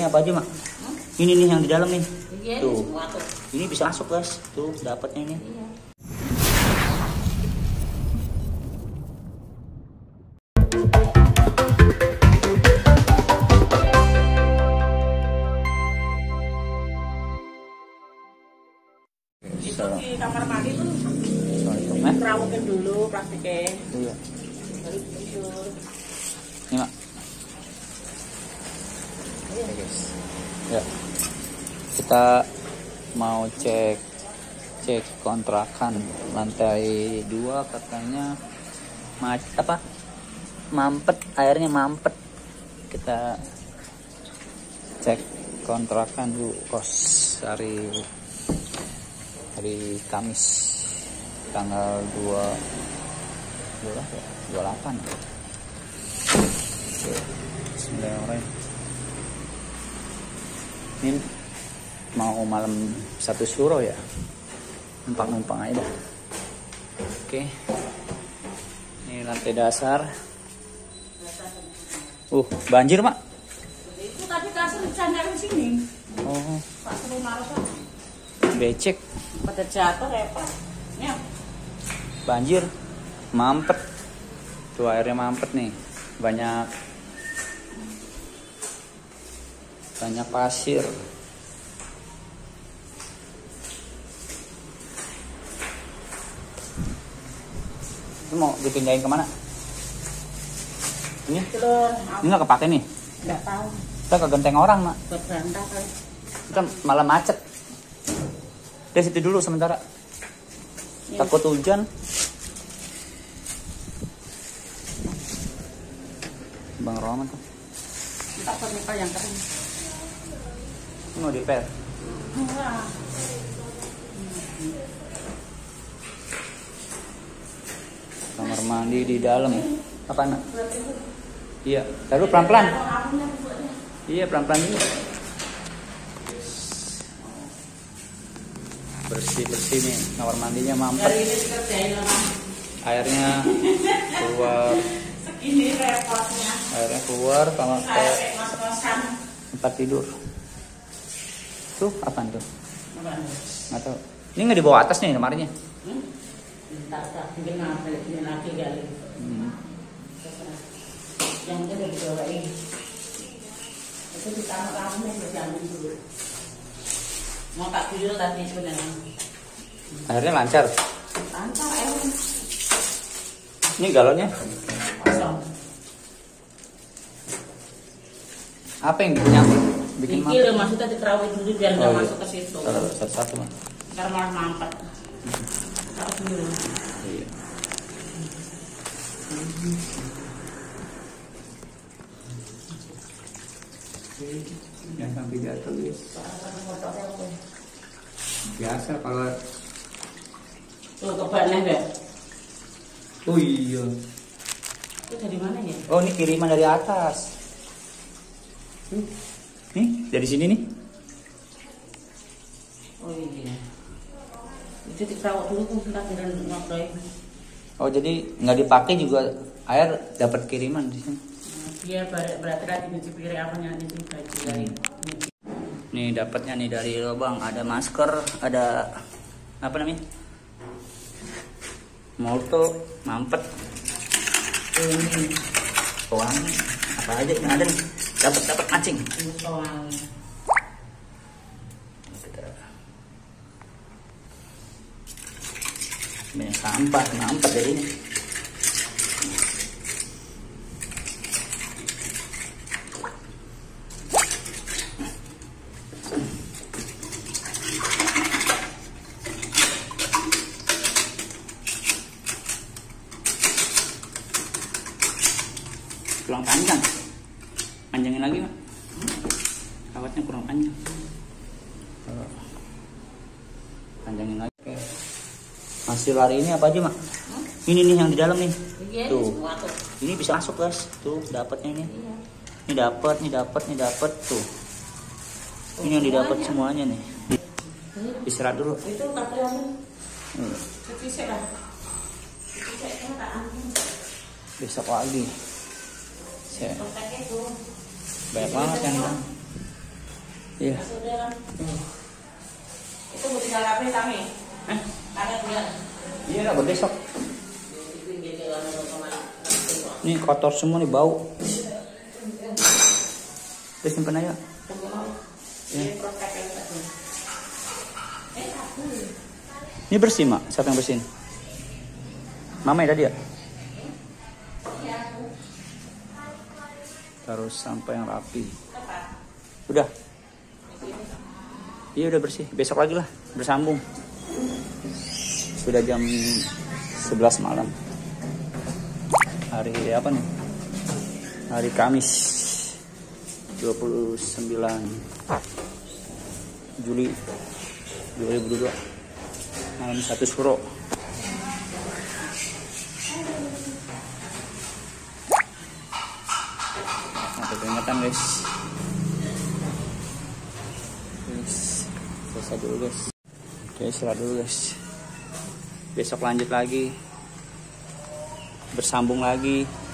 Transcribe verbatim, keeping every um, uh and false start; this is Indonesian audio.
Ini apa aja, Mak? Hmm? Ini nih yang di dalam nih. Iya, tuh. Ini semua tuh. Ini bisa masuk, guys. Tuh, dapatnya ini. Iya. Di kamar mandi tuh diperamukin dulu plastiknya. Iya. Baru tidur. Ini, Mak. Oke, guys. Ya. Kita mau cek cek kontrakan lantai dua, katanya ma apa? Mampet, airnya mampet. Kita cek kontrakan dulu, kos hari hari Kamis tanggal dua puluh delapan. Oke, bismillahirrahmanirrahim. Ini mau malam satu syuro ya, numpang-numpang aja dah. Oke, ini lantai dasar. Uh, banjir, Mak? Itu tadi kasur hujan dari sini. Oh. Pak Seru Marosa. Becek pada jatuh repot ya. Banjir mampet tuh, airnya mampet nih, banyak banyak pasir. Ini mau dipindahin kemana ini? Ini nggak kepake nih? Nggak tahu, kita ke genteng orang, Mak. Kita malah macet. Dari situ dulu sementara ya. Takut hujan. Bang Roman tuh takut nipel yang kering. Mau dipel? Wah. Kamar mandi di dalam. Apa, Nak? Iya, lalu pelan-pelan. Iya, pelan-pelan dulu. Bersih-bersih nih, kamar mandinya mampet. Airnya keluar. Segini repotnya. Airnya keluar, kamar ke tempat tidur. Tuh, apa tuh? Nggak tahu. Ini nggak dibawa atas nih kamarnya? Hmm? Yang itu dibawain. Itu di kamar-kamarnya berjalan dulu. Mau tak tidur tadi sebenarnya. Airnya lancar. Lancar air. Ini galonnya. Kosong. Apa yang nyambung? Bikin mampet. Dikir, maksudnya diterawih dulu biar nggak oh, masuk iya. Ke situ. Satu-satu, Mak. Ntar malah mampet. Taruh dulu. Iya. Hmm. Yang sampai jatuh guys. Biasa kalau tuh kebannya deh. Oh iya. Itu dari mana ya? Oh, ini kiriman dari atas. Hmm. Nih dari sini nih. Oh iya. Itu ditaruh dulu sebentar biar ngobrol. Oh, jadi nggak dipakai juga air dapat kiriman di sini. Dia berarti lagi nyuci piring, apa nyuci baju dari nih dapatnya nih dari lubang. Ada masker, ada apa namanya molto, mampet, ini pewangi, apa aja yang ada nih. Dapat dapat mancing pewangi. Banyak sampah, mampet jadinya. Kurang panjang, panjangin lagi, Mak. Kawatnya kurang panjang, panjangin lagi. Oke. Hasil hari ini apa aja, Mak? Hmm? Ini nih yang di dalam nih. Iya, tuh. Ini, tuh. Ini bisa masuk, guys. Tuh dapatnya ini. Iya. Ini dapat, ini dapat, ini dapat tuh. Oh, ini yang didapat semuanya nih. Istirahat dulu. Itu katanya. Hmm. Besok lagi. Ya. Banyak banget yang Iya. Saudara. Hmm. Itu bertinggal kafe kami. Eh? Ada bulan. Iya lah besok. Ini kotor semua nih, bau. Terus simpen aja. Ini protek yang tak tuh. Eh aku. Ini bersih mak. Siapa yang bersihin? Mama ya tadi ya. Harus sampai yang rapi. Udah. Iya udah bersih. Besok lagi lah bersambung. Sudah jam sebelas malam. Hari apa nih? Hari Kamis dua puluh sembilan Juli dua ribu dua puluh dua malam satu Syuro. Peringatan guys, selesai dulu guys. Oke selesai dulu guys, besok lanjut lagi, bersambung lagi.